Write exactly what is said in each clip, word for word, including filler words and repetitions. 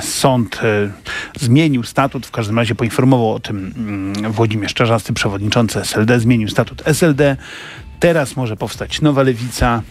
Sąd zmienił statut, w każdym razie poinformował o tym Włodzimierz Czarzasty, przewodniczący S L D, zmienił statut S L D. Teraz może powstać nowa lewica.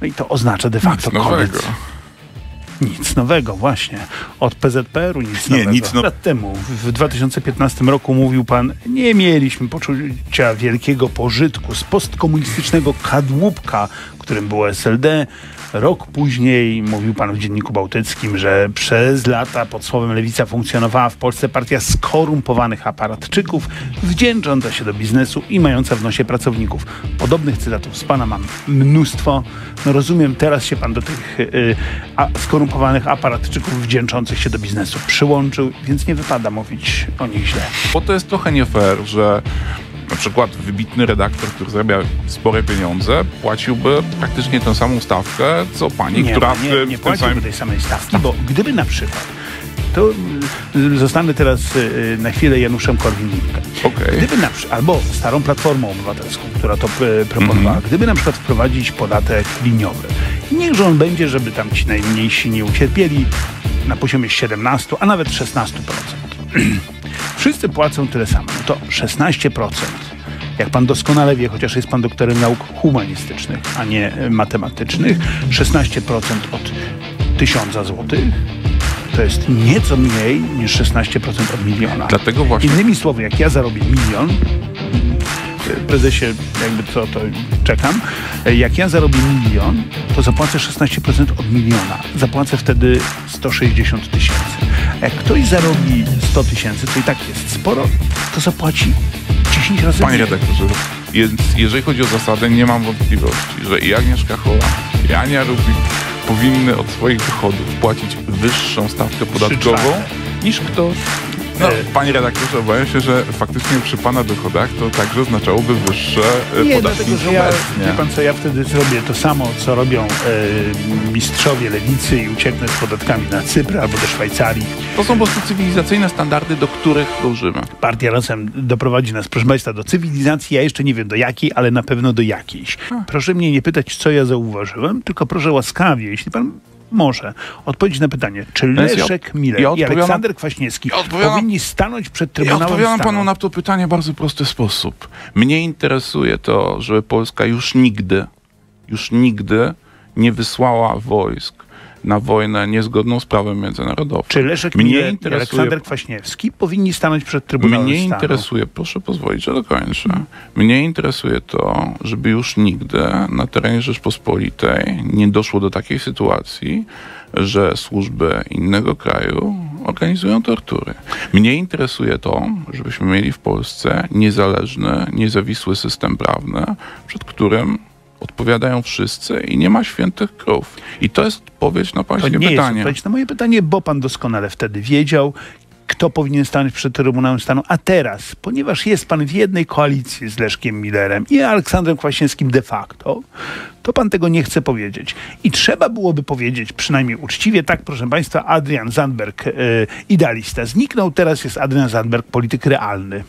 No i to oznacza de facto nic nowego. Koniec. Nic nowego, właśnie. Od P Z P R-u nic nie, nowego. Nic no... Lat temu, w dwa tysiące piętnastym roku mówił pan, nie mieliśmy poczucia wielkiego pożytku z postkomunistycznego kadłubka, którym było S L D. Rok później mówił pan w Dzienniku Bałtyckim, że przez lata pod słowem lewica funkcjonowała w Polsce partia skorumpowanych aparatczyków, wdzięcząca się do biznesu i mająca w nosie pracowników. Podobnych cytatów z pana mam mnóstwo. No rozumiem, teraz się pan do tych yy, a, skorumpowanych aparatczyków wdzięczących się do biznesu przyłączył, więc nie wypada mówić o nich źle. Bo to jest trochę nie fair, że na przykład wybitny redaktor, który zarabia spore pieniądze, płaciłby praktycznie tę samą stawkę, co pani, nie, która... Nie, nie, nie płaciłby samym... tej samej stawki, bo gdyby na przykład... To zostanę teraz na chwilę Januszem Korwin-Mikke. Okay. Gdyby na, albo starą Platformą Obywatelską, która to proponowała. Mm-hmm. Gdyby na przykład wprowadzić podatek liniowy. Niechże on będzie, żeby tam ci najmniejsi nie ucierpieli, na poziomie siedemnastu, a nawet szesnastu procent. Wszyscy płacą tyle samo, no to szesnaście procent. Jak pan doskonale wie, chociaż jest pan doktorem nauk humanistycznych, a nie matematycznych, szesnaście procent od tysiąca złotych to jest nieco mniej niż szesnaście procent od miliona. Dlatego właśnie... Innymi słowy, jak ja zarobię milion, prezesie, jakby co, to czekam, jak ja zarobię milion, to zapłacę szesnaście procent od miliona. Zapłacę wtedy sto sześćdziesiąt tysięcy. Jak ktoś zarobi sto tysięcy, to i tak jest sporo, to zapłaci dziesięć razy. Panie redaktorze, jeżeli chodzi o zasadę, nie mam wątpliwości, że i Agnieszka Hoła, i Ania Rubik powinny od swoich dochodów płacić wyższą stawkę podatkową niż ktoś. No, panie redaktorze, obawiam się, że faktycznie przy pana dochodach to także oznaczałoby wyższe nie, podatki. Dlatego, że ja, wie pan co, ja wtedy zrobię to samo, co robią e, mistrzowie lewicy i ucieknę z podatkami na Cypr albo do Szwajcarii. To są po prostu cywilizacyjne standardy, do których dążymy. Partia Razem doprowadzi nas, proszę państwa, do cywilizacji. Ja jeszcze nie wiem do jakiej, ale na pewno do jakiejś. A. Proszę mnie nie pytać, co ja zauważyłem, tylko proszę łaskawie, jeśli pan... może odpowiedzieć na pytanie, czy Leszek Miller ja, ja i Aleksander Kwaśniewski ja powinni stanąć przed Trybunałem Stanu? Ja odpowiadam panu na to pytanie w bardzo prosty sposób. Mnie interesuje to, żeby Polska już nigdy, już nigdy nie wysłała wojsk na wojnę niezgodną z prawem międzynarodowym. Czy Leszek Miller i Aleksander Kwaśniewski powinni stanąć przed Trybunałem Stanu? Mnie interesuje, proszę pozwolić, że dokończę. Mnie interesuje to, żeby już nigdy na terenie Rzeczpospolitej nie doszło do takiej sytuacji, że służby innego kraju organizują tortury. Mnie interesuje to, żebyśmy mieli w Polsce niezależny, niezawisły system prawny, przed którym odpowiadają wszyscy i nie ma świętych krów. I to jest odpowiedź na pańskie pytanie. To nie jest odpowiedź na moje pytanie, bo pan doskonale wtedy wiedział, kto powinien stanąć przed Trybunałem Stanu. A teraz, ponieważ jest pan w jednej koalicji z Leszkiem Millerem i Aleksandrem Kwaśniewskim de facto, to pan tego nie chce powiedzieć. I trzeba byłoby powiedzieć, przynajmniej uczciwie, tak proszę państwa, Adrian Zandberg, yy, idealista, zniknął, teraz jest Adrian Zandberg, polityk realny.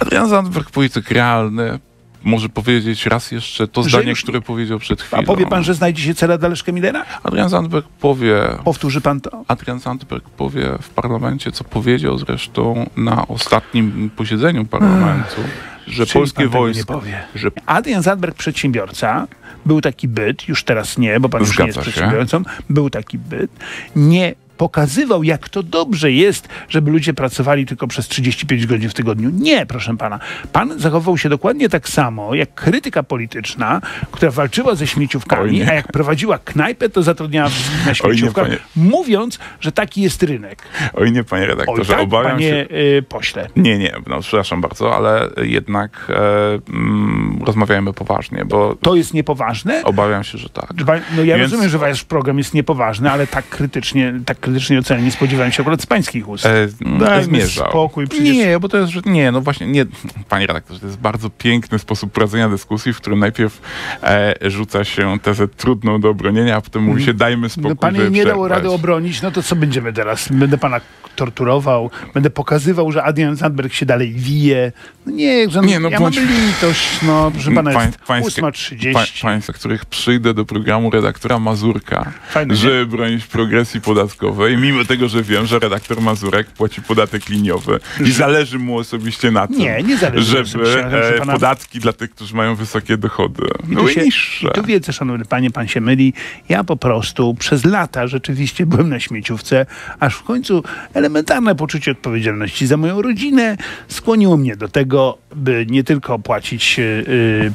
Adrian Zandberg, polityk realny, może powiedzieć raz jeszcze to że zdanie, już... które powiedział przed chwilą. A powie pan, że znajdzie się cele dla Leszka Millera? Adrian Zandberg powie... Powtórzy pan to? Adrian Zandberg powie w parlamencie, co powiedział zresztą na ostatnim posiedzeniu parlamentu, hmm. że czyli polskie wojsko... Nie powie. Że... Adrian Zandberg, przedsiębiorca, był taki byt, już teraz nie, bo pan już nie jest przedsiębiorcą, był taki byt, nie pokazywał, jak to dobrze jest, żeby ludzie pracowali tylko przez trzydzieści pięć godzin w tygodniu. Nie, proszę pana. Pan zachował się dokładnie tak samo, jak krytyka polityczna, która walczyła ze śmieciówkami, a jak prowadziła knajpę, to zatrudniała wszystkich na śmieciówkach, nie, mówiąc, że taki jest rynek. Oj nie, panie redaktorze, tak, obawiam panie, się... Yy, pośle. Nie, nie, no, przepraszam bardzo, ale jednak e, mm, rozmawiajmy poważnie, bo... To jest niepoważne? Obawiam się, że tak. No ja Więc... rozumiem, że wasz program jest niepoważny, ale tak krytycznie, tak krytycznie ocenię, nie spodziewałem się akurat z pańskich ust. E, Dajmy spokój. Przecież... Nie, bo to jest, nie, no właśnie, nie, panie redaktorze, to jest bardzo piękny sposób prowadzenia dyskusji, w którym najpierw e, rzuca się tezę trudną do obronienia, a potem mówi się dajmy spokój. No, pan nie dał rady obronić, no to co będziemy teraz? Będę pana torturował, będę pokazywał, że Adrian Zandberg się dalej wije. No nie, że nie, no, ja bądź... mam litość, no, proszę pana, pań, jest ósma trzydzieści. Pań, państwa, których przyjdę do programu redaktora Mazurka, fajne, żeby bronić progresji podatkowej, mimo tego, że wiem, że redaktor Mazurek płaci podatek liniowy i że... zależy mu osobiście na tym, nie, nie zależy żeby e, pana... podatki dla tych, którzy mają wysokie dochody były niższe. I tu wiedzę, szanowny panie, pan się myli. Ja po prostu przez lata rzeczywiście byłem na śmieciówce, aż w końcu elementarne poczucie odpowiedzialności za moją rodzinę skłoniło mnie do tego, by nie tylko płacić, yy,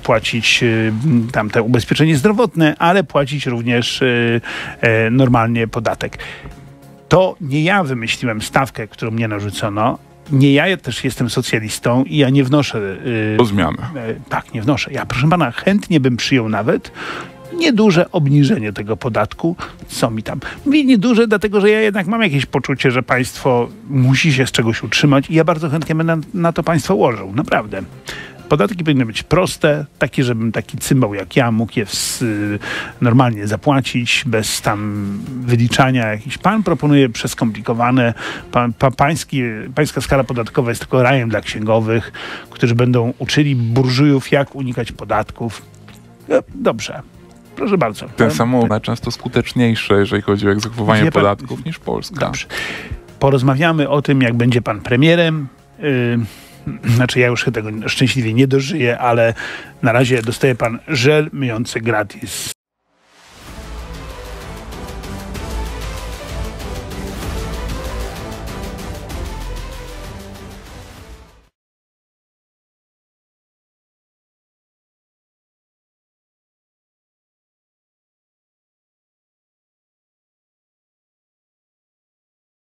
płacić yy, tamte ubezpieczenie zdrowotne, ale płacić również yy, yy, normalnie podatek. To nie ja wymyśliłem stawkę, którą mnie narzucono. Nie ja też jestem socjalistą i ja nie wnoszę... Yy, o zmianę. Yy, tak, nie wnoszę. Ja, proszę pana, chętnie bym przyjął nawet nieduże obniżenie tego podatku. Co mi tam? Mówię nieduże, dlatego że ja jednak mam jakieś poczucie, że państwo musi się z czegoś utrzymać i ja bardzo chętnie będę na to państwo łożył. Naprawdę. Podatki powinny być proste, takie, żebym taki cymbał jak ja mógł je w, y, normalnie zapłacić, bez tam wyliczania jakichś. Pan proponuje przeskomplikowane. Pa, pa, pański, pańska skala podatkowa jest tylko rajem dla księgowych, którzy będą uczyli burżujów, jak unikać podatków. No, dobrze. Proszę bardzo. Ten sam obszar często skuteczniejszy, jeżeli chodzi o egzekwowanie podatków, pan... niż Polska. Dobrze. Porozmawiamy o tym, jak będzie pan premierem. Yy... Znaczy, ja już tego szczęśliwie nie dożyję, ale na razie dostaje pan żel myjący gratis